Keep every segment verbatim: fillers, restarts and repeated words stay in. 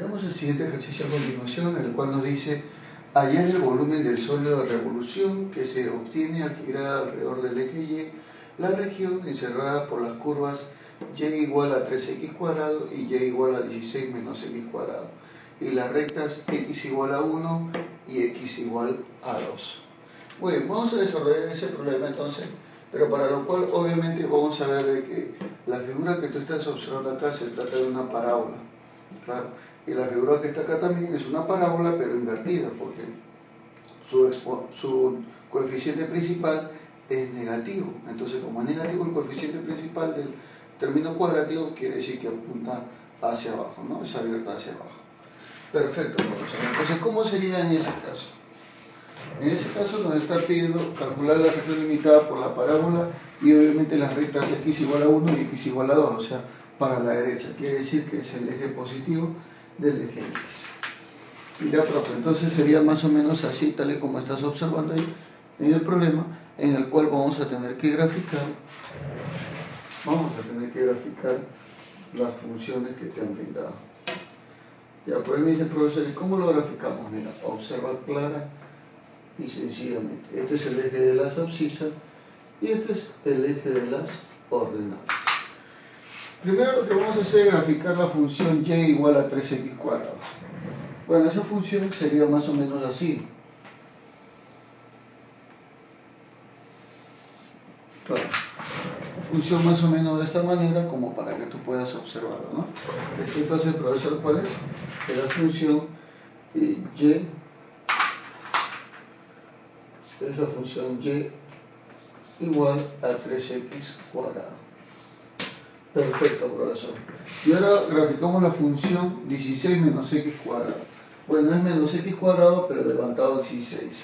Veamos el siguiente ejercicio a continuación, el cual nos dice: hallar el volumen del sólido de revolución que se obtiene al girar alrededor del eje Y, la región encerrada por las curvas Y igual a tres x cuadrado y Y igual a dieciséis menos X cuadrado, y las rectas X igual a uno y X igual a dos. Bueno, vamos a desarrollar ese problema entonces, pero para lo cual obviamente vamos a ver de que la figura que tú estás observando acá se trata de una parábola, claro, y la figura que está acá también es una parábola pero invertida, porque su, expo su coeficiente principal es negativo. Entonces, como es negativo el coeficiente principal del término cuadrático, quiere decir que apunta hacia abajo, ¿no? Es abierta hacia abajo. Perfecto, profesor. Entonces, ¿cómo sería en ese caso? En ese caso nos está pidiendo calcular la región limitada por la parábola y obviamente las rectas X igual a uno y X igual a dos, o sea, para la derecha. Quiere decir que es el eje positivo del eje X. Ya, profe, entonces sería más o menos así, tal y como estás observando ahí en el problema, en el cual vamos a tener que graficar vamos a tener que graficar las funciones que te han brindado. Ya, pues me dice el profesor, ¿y cómo lo graficamos? Mira, observa clara y sencillamente. Este es el eje de las abscisas y este es el eje de las ordenadas. Primero lo que vamos a hacer es graficar la función Y igual a tres x cuadrado. Bueno, esa función sería más o menos así. Claro, función más o menos de esta manera, como para que tú puedas observarlo, ¿no? Entonces, profesor, ¿cuál es? Que la función Y es la función Y igual a tres x cuadrado. Perfecto, profesor. Y ahora graficamos la función dieciséis menos X cuadrado. Bueno, es menos X cuadrado, pero levantado a dieciséis.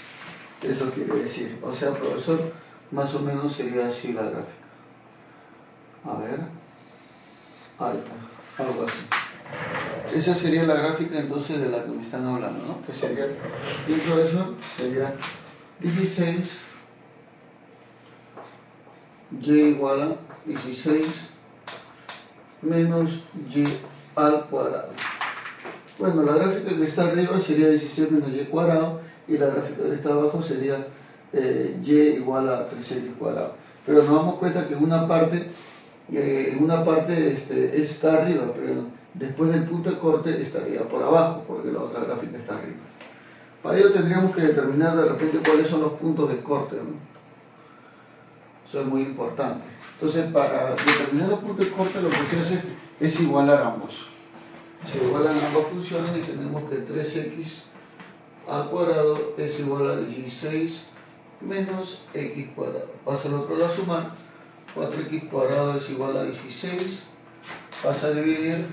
Eso quiere decir, o sea, profesor, más o menos sería así la gráfica. A ver, alta, algo así. Esa sería la gráfica entonces de la que me están hablando, ¿no? Que sería, y dentro de eso sería dieciséis, Y igual a dieciséis menos Y al cuadrado. Bueno, la gráfica que está arriba sería dieciséis menos Y cuadrado, y la gráfica que está abajo sería Eh, Y igual a tres x cuadrado, pero nos damos cuenta que una parte eh, una parte este, está arriba, pero después del punto de corte estaría por abajo, porque la otra gráfica está arriba. Para ello tendríamos que determinar de repente cuáles son los puntos de corte, ¿no? Eso es muy importante. Entonces, para determinar los puntos de corte, lo que se hace es igualar ambos. Se igualan ambas funciones y tenemos que tres x al cuadrado es igual a dieciséis menos X cuadrado. Pasa al otro lado a sumar. cuatro x cuadrado es igual a dieciséis, pasa a dividir,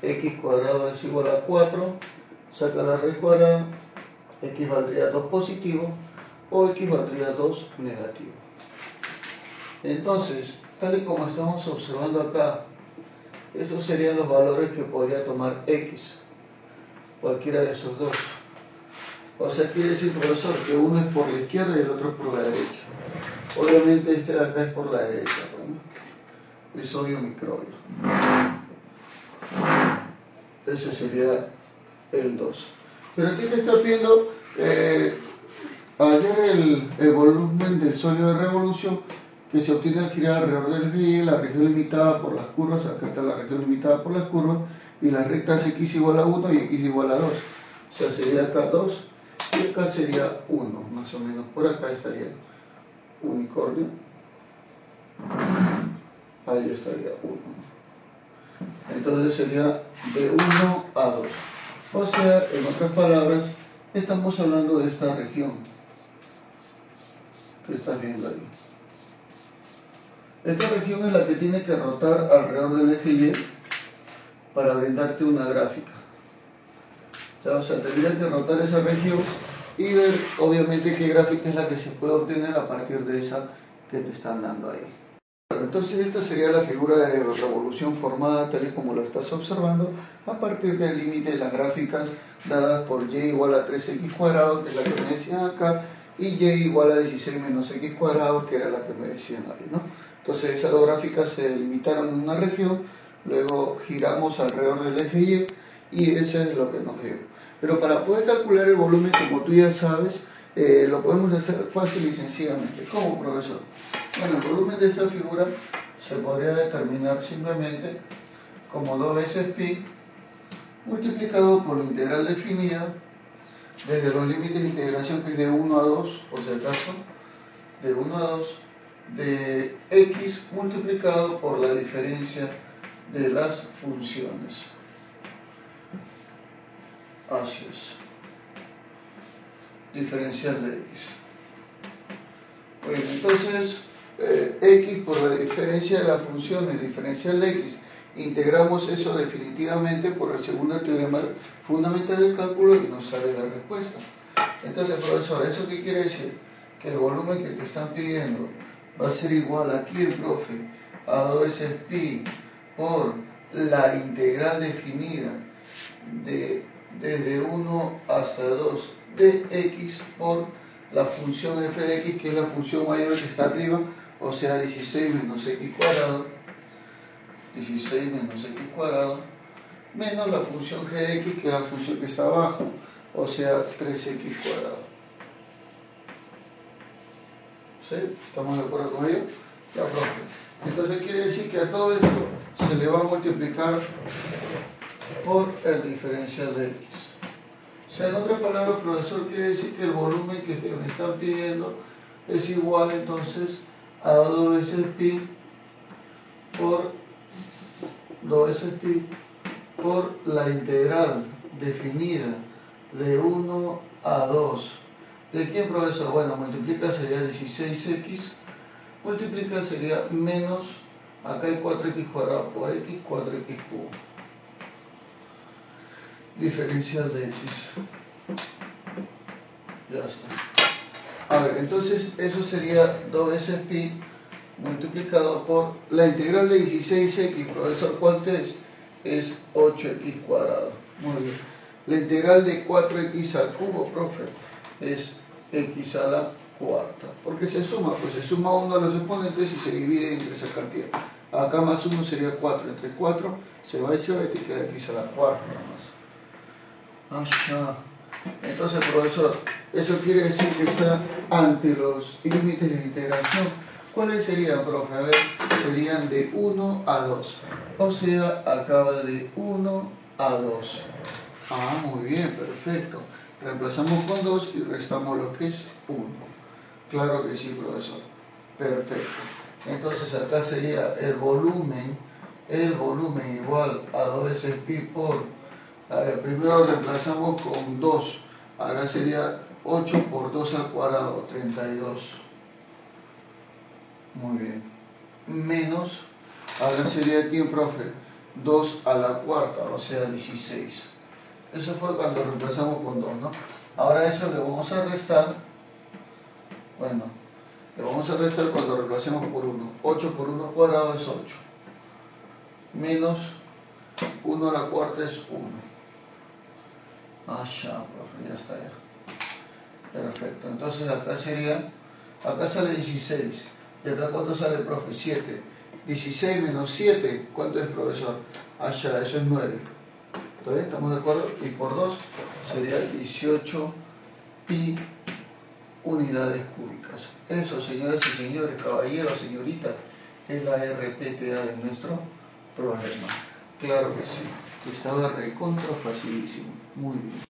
X cuadrado es igual a cuatro, saca la raíz cuadrada, X valdría dos positivo o X valdría dos negativo. Entonces, tal y como estamos observando acá, esos serían los valores que podría tomar X, cualquiera de esos dos. O sea, quiere decir, profesor, que uno es por la izquierda y el otro es por la derecha. Obviamente este de acá es por la derecha, ¿no? Es sodio microbio. Ese sería el dos. Pero aquí me está pidiendo eh, hallar el, el volumen del sólido de revolución que se obtiene al girar alrededor del eje Y, la región limitada por las curvas. Acá está la región limitada por las curvas, y las rectas X igual a uno y X igual a dos. O sea, sería acá dos. Y acá sería uno, más o menos. Por acá estaría unicornio. Ahí estaría uno. Entonces sería de uno a dos. O sea, en otras palabras, estamos hablando de esta región que estás viendo ahí. Esta región es la que tiene que rotar alrededor del eje Y para brindarte una gráfica. O sea, tendría que rotar esa región y ver obviamente qué gráfica es la que se puede obtener a partir de esa que te están dando ahí. Bueno, entonces esta sería la figura de revolución formada tal y como lo estás observando a partir del límite de las gráficas dadas por Y igual a tres x cuadrado, que es la que me decían acá, y Y igual a dieciséis menos X cuadrado, que era la que me decían ahí, ¿no? Entonces esas dos gráficas se limitaron en una región, luego giramos alrededor del eje Y y eso es lo que nos dio. Pero para poder calcular el volumen, como tú ya sabes, eh, lo podemos hacer fácil y sencillamente. ¿Cómo, profesor? Bueno, el volumen de esta figura se podría determinar simplemente como dos veces pi multiplicado por la integral definida desde los límites de integración, que es de uno a dos, por si acaso, de uno a dos, de x multiplicado por la diferencia de las funciones. Así es. Diferencial de x. Bueno, entonces, eh, x por la diferencia de las funciones, diferencial de x, integramos eso definitivamente por el segundo teorema fundamental del cálculo y nos sale la respuesta. Entonces, profesor, ¿eso qué quiere decir? Que el volumen que te están pidiendo va a ser igual aquí, profe, a dos veces pi por la integral definida de, desde uno hasta dos de x por la función f de x, que es la función mayor que está arriba, o sea, dieciséis menos x cuadrado, dieciséis menos x cuadrado, menos la función g de x, que es la función que está abajo, o sea, tres x cuadrado. ¿Sí? ¿Estamos de acuerdo con ello? Ya, profe. Entonces quiere decir que a todo esto se le va a multiplicar por el diferencial de x. O sea, en otras palabras, profesor, quiere decir que el volumen que me están pidiendo es igual entonces a dos veces pi por dos veces pi por la integral definida de uno a dos. ¿De quién, profesor? Bueno, multiplica sería dieciséis x, multiplica sería menos, acá hay cuatro x cuadrado por x, cuatro x cubo. Diferencial de x. Ya está. A ver, entonces eso sería dos veces pi multiplicado por la integral de dieciséis x, profesor, ¿cuánto es? Es ocho x cuadrado. Muy bien. La integral de cuatro x al cubo, profe, es x a la cuarta, porque se suma, pues se suma uno a los exponentes y se divide entre esa cantidad. Acá más uno sería cuatro, entre cuatro se va y se va y te queda x a la cuarta más. Ajá. Entonces, profesor, eso quiere decir que está ante los límites de integración. ¿Cuáles serían, profe? A ver, serían de uno a dos, o sea, acaba de uno a dos. Ah, muy bien, perfecto. Reemplazamos con dos y restamos lo que es uno. Claro que sí, profesor. Perfecto. Entonces acá sería el volumen, el volumen igual a dos veces pi por... A ver, primero reemplazamos con dos. Acá sería ocho por dos al cuadrado, treinta y dos. Muy bien. Menos, acá sería aquí, profe, dos a la cuarta, o sea, dieciséis. Eso fue cuando reemplazamos con dos, ¿no? Ahora eso le vamos a restar. Bueno, le vamos a restar cuando reemplacemos por uno. ocho por uno cuadrado es ocho. Menos uno a la cuarta es uno. Ah, ya, profe, ya está ya. Perfecto. Entonces acá sería... Acá sale dieciséis. ¿De acá cuánto sale, profe? siete. dieciséis menos siete, ¿cuánto es, profesor? Ah, ya, eso es nueve. ¿Todavía estamos de acuerdo? Y por dos sería dieciocho pi unidades cúbicas. Eso, señoras y señores, caballeros, señoritas, es la R P T A de nuestro problema. Claro que sí, estaba recontra facilísimo. Muy bien.